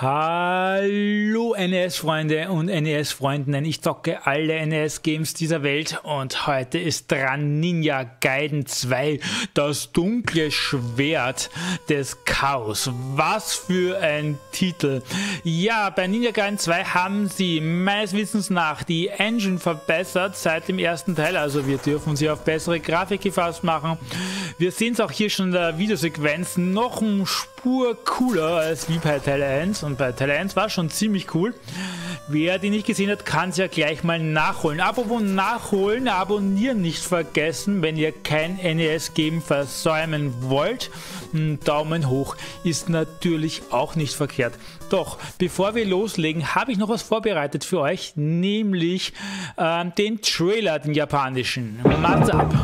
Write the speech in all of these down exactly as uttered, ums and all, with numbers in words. Hallo N E S-Freunde und N E S-Freundinnen, ich zocke alle N E S-Games dieser Welt und heute ist dran Ninja Gaiden zwei, das dunkle Schwert des Chaos. Was für ein Titel! Ja, bei Ninja Gaiden zwei haben sie meines Wissens nach die Engine verbessert seit dem ersten Teil, also wir dürfen sie auf bessere Grafik gefasst machen. Wir sehen es auch hier schon in der Videosequenz, noch ein Spur cooler als wie bei Teil eins. Und bei Teil eins war schon ziemlich cool. Wer die nicht gesehen hat, kann es ja gleich mal nachholen. Apropos nachholen, abonnieren nicht vergessen, wenn ihr kein N E S-Game versäumen wollt. Ein Daumen hoch ist natürlich auch nicht verkehrt. Doch, bevor wir loslegen, habe ich noch was vorbereitet für euch, nämlich äh, den Trailer, den japanischen. Macht's ab!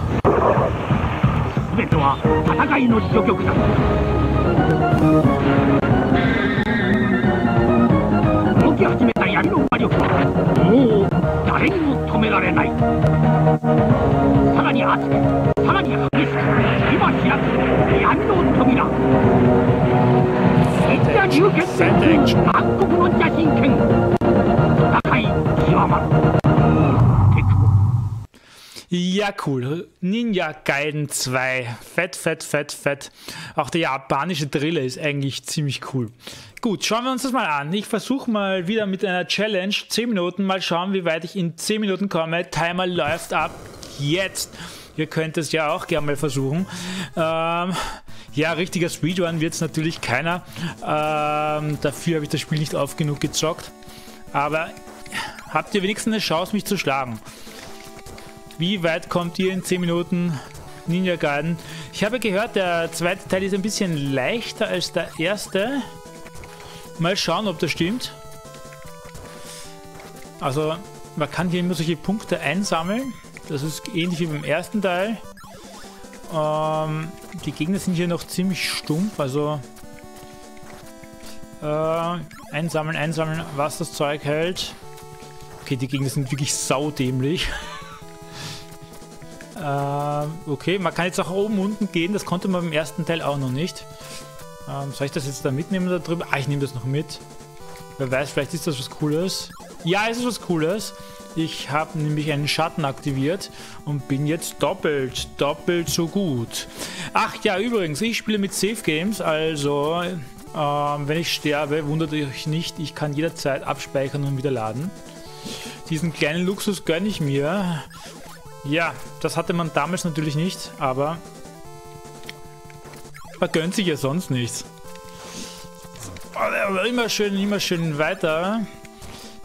Ja, cool. Ninja Gaiden zwei. Fett, fett, fett, fett. Auch der japanische Trailer ist eigentlich ziemlich cool. Gut, schauen wir uns das mal an. Ich versuche mal wieder mit einer Challenge. zehn Minuten. Mal schauen, wie weit ich in zehn Minuten komme. Timer läuft ab jetzt. Ihr könnt es ja auch gerne mal versuchen. Ähm, ja, richtiger Speedrun wird es natürlich keiner. Ähm, dafür habe ich das Spiel nicht oft genug gezockt. Aber habt ihr wenigstens eine Chance, mich zu schlagen? Wie weit kommt ihr in zehn Minuten? Ninja Gaiden. Ich habe gehört, der zweite Teil ist ein bisschen leichter als der erste. Mal schauen, ob das stimmt. Also, man kann hier immer solche Punkte einsammeln. Das ist ähnlich wie beim ersten Teil. Ähm, die Gegner sind hier noch ziemlich stumpf, also äh, einsammeln, einsammeln, was das Zeug hält. Okay, die Gegner sind wirklich saudämlich. ähm, okay, man kann jetzt auch oben unten gehen, das konnte man beim ersten Teil auch noch nicht. Ähm, soll ich das jetzt da mitnehmen da drüben? Ah, ich nehme das noch mit. Wer weiß, vielleicht ist das was Cooles. Ja, es ist was Cooles. Ich habe nämlich einen Schatten aktiviert und bin jetzt doppelt, doppelt so gut. Ach ja, übrigens, ich spiele mit Safe Games, also ähm, wenn ich sterbe, wundert euch nicht, ich kann jederzeit abspeichern und wieder laden. Diesen kleinen Luxus gönne ich mir. Ja, das hatte man damals natürlich nicht, aber man gönnt sich ja sonst nichts. Aber immer schön, immer schön weiter.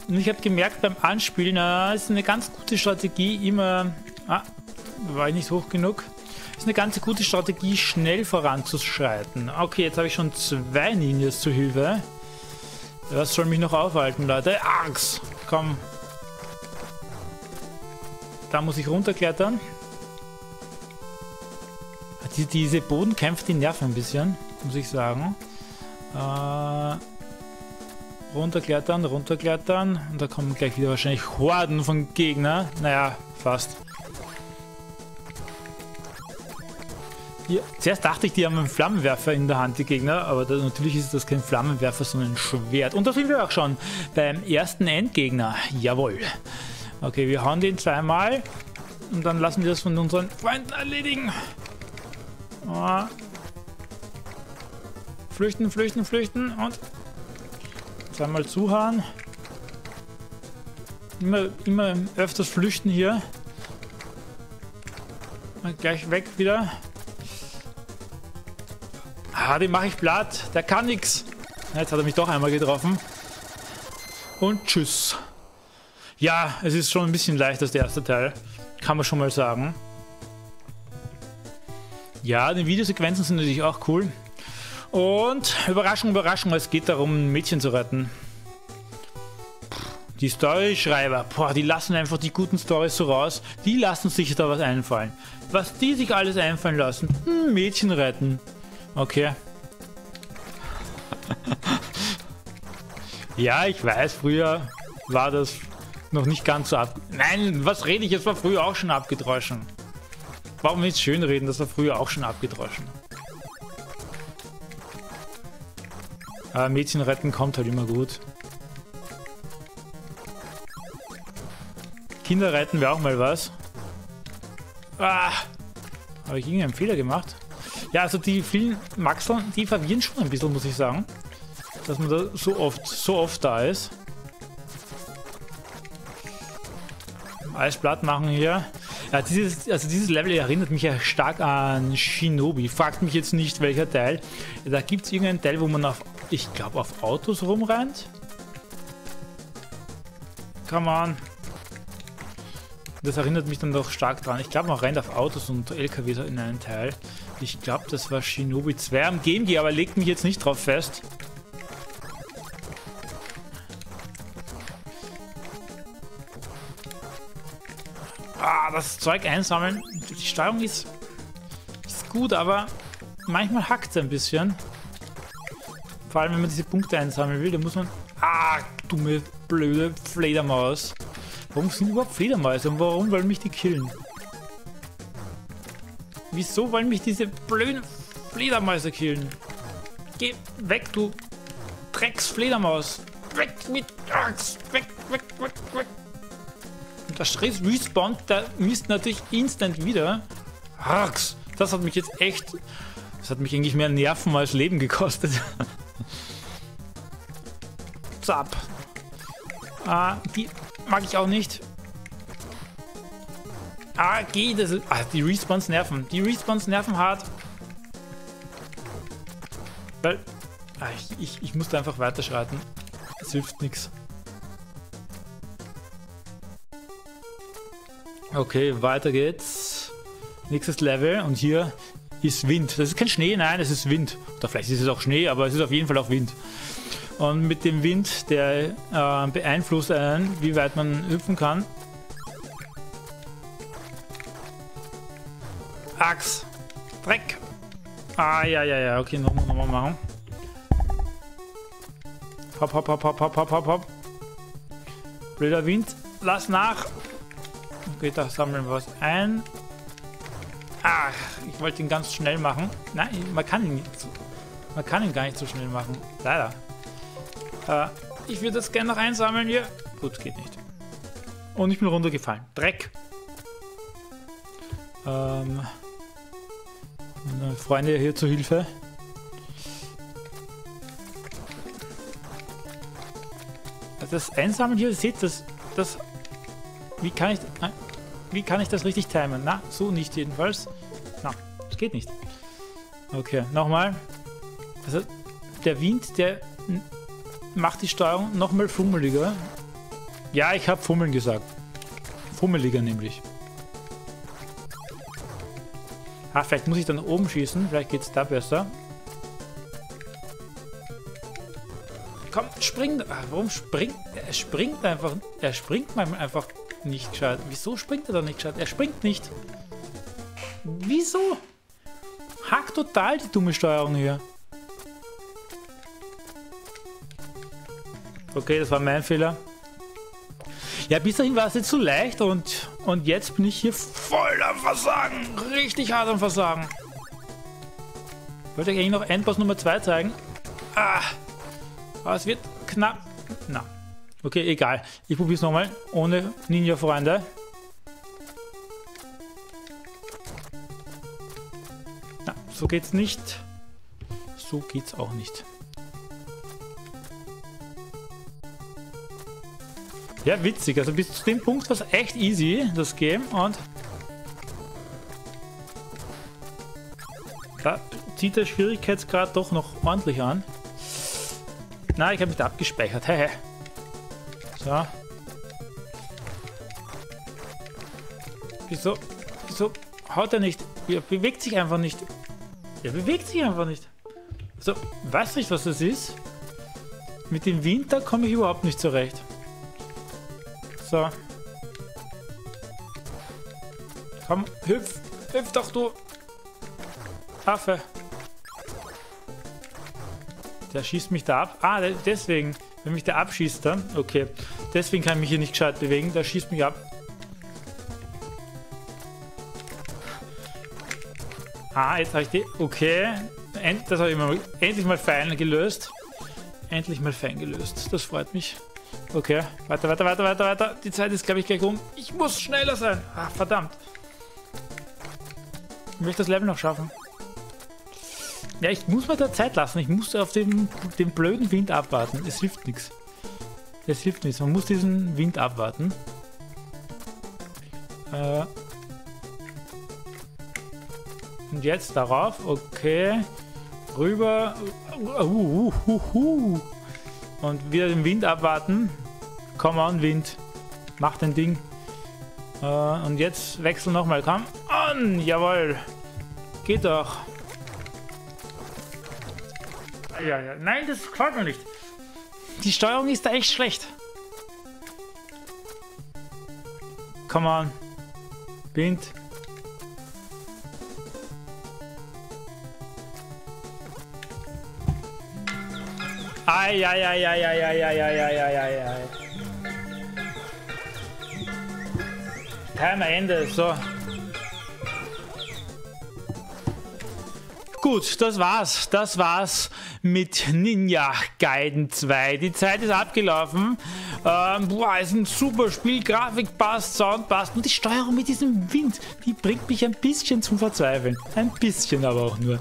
Und ich habe gemerkt beim Anspielen, das ist eine ganz gute Strategie, immer... Ah, war ich nicht hoch genug. Das ist eine ganz gute Strategie, schnell voranzuschreiten. Okay, jetzt habe ich schon zwei Ninjas zu Hilfe. Das soll mich noch aufhalten, Leute. Axt! Komm. Da muss ich runterklettern. Die, diese Bodenkämpfe, die nerven ein bisschen, muss ich sagen. Äh... Runterklettern, runterklettern. Und da kommen gleich wieder wahrscheinlich Horden von Gegnern. Naja, fast. Hier. Zuerst dachte ich, die haben einen Flammenwerfer in der Hand, die Gegner. Aber das, natürlich ist das kein Flammenwerfer, sondern ein Schwert. Und da sind wir auch schon beim ersten Endgegner. Jawohl. Okay, wir hauen den zweimal. Und dann lassen wir das von unseren Freunden erledigen. Oh. Flüchten, flüchten, flüchten. Und... Zweimal zuhauen. Immer, immer öfters flüchten hier. Und gleich weg wieder. Ah, den mache ich platt. Der kann nichts. Jetzt hat er mich doch einmal getroffen. Und tschüss. Ja, es ist schon ein bisschen leichter als der erste Teil. Kann man schon mal sagen. Ja, die Videosequenzen sind natürlich auch cool. Und Überraschung, Überraschung, es geht darum, ein Mädchen zu retten. Die Storyschreiber, boah, die lassen einfach die guten Storys so raus. Die lassen sich da was einfallen. Was die sich alles einfallen lassen. Ein Mädchen retten. Okay. Ja, ich weiß, früher war das noch nicht ganz so ab... Nein, was rede ich? Das war früher auch schon abgedroschen. Warum nicht schön reden? Das war früher auch schon abgedroschen. Aber Mädchen retten kommt halt immer gut. Kinder retten wir auch mal was. Ah! Habe ich irgendeinen Fehler gemacht? Ja, also die vielen Maxeln, die verwirren schon ein bisschen, muss ich sagen. Dass man da so oft, so oft da ist. Alles platt machen hier. Ja, dieses, also dieses Level erinnert mich ja stark an Shinobi. Fragt mich jetzt nicht, welcher Teil. Da gibt es irgendeinen Teil, wo man auf, ich glaube, auf Autos rumrennt. Come on. Das erinnert mich dann doch stark dran. Ich glaube, man rennt auf Autos und L K Ws in einen Teil. Ich glaube, das war Shinobi zwei am G M G, aber legt mich jetzt nicht drauf fest. Ah, das Zeug einsammeln. Die Steuerung ist, ist gut, aber manchmal hackt es ein bisschen. Vor allem, wenn man diese Punkte einsammeln will, dann muss man... Ah, dumme, blöde Fledermaus. Warum sind überhaupt Fledermäuse und warum wollen mich die killen? Wieso wollen mich diese blöden Fledermäuse killen? Geh weg, du Drecksfledermaus! Weg mit Axt! Weg, weg, weg, weg! Und der Stress respawnt, da misst natürlich instant wieder. Axt! Das hat mich jetzt echt... Das hat mich eigentlich mehr Nerven als Leben gekostet. Zap! Ah, die... Mag ich auch nicht. Ah, geh, das ist, ah, die Respawns nerven. Die Respawns nerven hart. Weil... Ah, ich, ich, ich muss da einfach weiterschreiten. Es hilft nichts. Okay, weiter geht's. Nächstes Level. Und hier ist Wind. Das ist kein Schnee, nein, es ist Wind. Oder vielleicht ist es auch Schnee, aber es ist auf jeden Fall auch Wind. Und mit dem Wind, der äh, beeinflusst einen, wie weit man hüpfen kann. Axt. Dreck. Ah, ja, ja, ja. Okay, nochmal noch mal machen. Hopp, hopp, hopp, hopp, hopp, hopp, hopp. Blöder Wind. Lass nach. Okay, da sammeln wir was ein. Ach, ich wollte ihn ganz schnell machen. Nein, man kann ihn nicht. Man kann ihn gar nicht so schnell machen. Leider. Uh, ich würde das gerne noch einsammeln hier. Gut, geht nicht. Und ich bin runtergefallen. Dreck. Ähm, meine Freunde hier zur Hilfe. Das Einsammeln hier, ihr seht, das, das... Wie kann ich... Wie kann ich das richtig timen? Na, so nicht jedenfalls. Na, das geht nicht. Okay, nochmal. Also, der Wind, der... Macht die Steuerung nochmal fummeliger. Ja, ich habe fummeln gesagt. Fummeliger nämlich. Ah, vielleicht muss ich dann oben schießen. Vielleicht geht es da besser. Komm, spring. Ach, warum springt er? Springt einfach. Er springt manchmal einfach nicht gescheit. Wieso springt er da nicht gescheit? Er springt nicht. Wieso? Hackt total die dumme Steuerung hier. Okay, das war mein Fehler. Ja, bis dahin war es jetzt so leicht und, und jetzt bin ich hier voll am Versagen. Richtig hart am Versagen. Ich wollte euch eigentlich noch Endboss Nummer zwei zeigen. Ah, aber es wird knapp. Na, okay, egal. Ich probiere es nochmal ohne Ninja-Freunde. Na, so geht's nicht. So geht's auch nicht. Ja, witzig. Also bis zu dem Punkt war es echt easy, das Game. Und da zieht der Schwierigkeitsgrad doch noch ordentlich an. Na, ich habe mich da abgespeichert. Hehe. So. Wieso? Wieso haut er nicht? Er bewegt sich einfach nicht. Er bewegt sich einfach nicht. So, weiß nicht, was das ist. Mit dem Winter komme ich überhaupt nicht zurecht. So. Komm, hüpf. Hüpf doch, du Affe. Der schießt mich da ab. Ah, deswegen. Wenn mich der abschießt dann. Okay. Deswegen kann ich mich hier nicht gescheit bewegen. Der schießt mich ab. Ah, jetzt habe ich die... Okay. End, das habe ich mal, endlich mal fein gelöst. endlich mal fein gelöst. Das freut mich. Okay, weiter, weiter, weiter, weiter, weiter. Die Zeit ist, glaube ich, gleich um. Ich muss schneller sein. Ach, verdammt. Ich möchte das Level noch schaffen. Ja, ich muss mir da Zeit lassen. Ich muss auf den, den blöden Wind abwarten. Es hilft nichts. Es hilft nichts. Man muss diesen Wind abwarten. Äh Und jetzt darauf. Okay. Rüber. Uh, uh, uh, uh. Und wieder den Wind abwarten. Come on, Wind. Mach dein Ding. Äh, und jetzt wechseln nochmal. Komm on. Jawohl. Geht doch. Ja, ja. Nein, das gefällt mir nicht. Die Steuerung ist da echt schlecht. Come on. Wind. Ei, ei, ei, ei, ei, ei, ei, ei, ei, ei, ei. Timer Ende, so. Gut, das war's. Das war's mit Ninja Gaiden zwei. Die Zeit ist abgelaufen. Ähm, boah, ist ein super Spiel. Grafik passt, Sound passt. Und die Steuerung mit diesem Wind, die bringt mich ein bisschen zum Verzweifeln. Ein bisschen aber auch nur.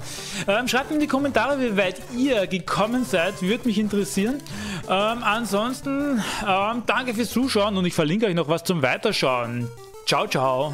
Ähm, schreibt mir in die Kommentare, wie weit ihr gekommen seid. Würde mich interessieren. Ähm, ansonsten, ähm, danke fürs Zuschauen und ich verlinke euch noch was zum Weiterschauen. Ciao, ciao.